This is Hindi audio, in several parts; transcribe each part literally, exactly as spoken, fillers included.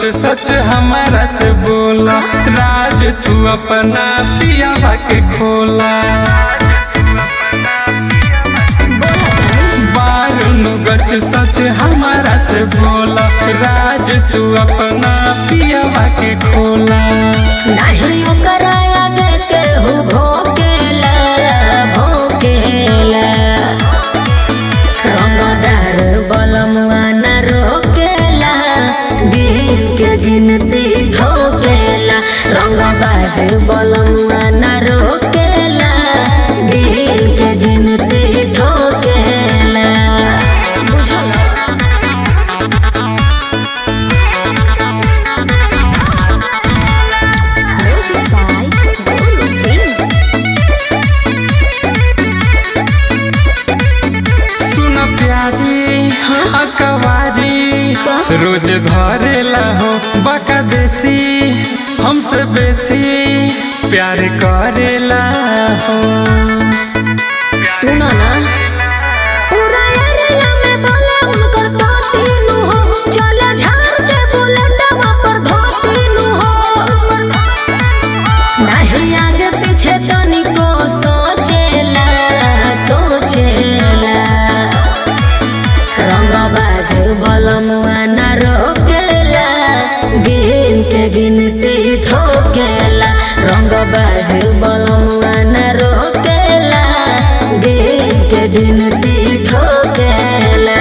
सच सच हमारा से बोला, राज तू अपना पिया के खोला। बारू गच सच हमारा से बोला, राज तू अपना पिया के खोला। नहीं कराया के हो भोकेला भोकेला, रंगदार बलमुआ न रोकेला, दिन के गिनती ठोकेला। रंगबाज बलमुआ न रोकेला, दिन के गिनती ठोकेला। अकवारी रोज धरेला हो बका देसी, हमसे बेसी प्यार करेला हो। सुना ना गिनती ठोकेला, रंगबाज बलमुआ न रोकेला, दिन के गिनती ठोकेला।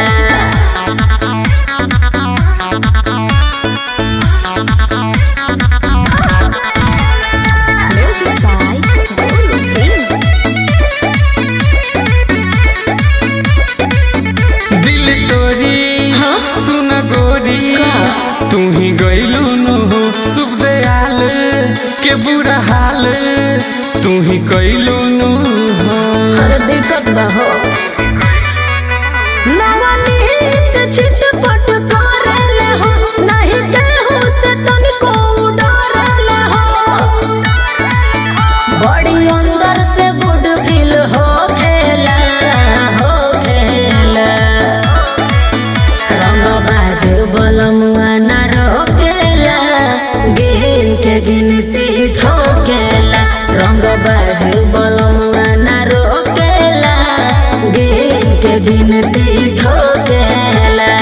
दिल तोरी सुन गोरी, तू ही गइलू नु के बुरा हाल, तू ही कइलू नु हर दिक्कत न हो। गिनती ठोकेला, रंगबाज बलमुआ न रोकेला, दिन के गिनती ठोकेला।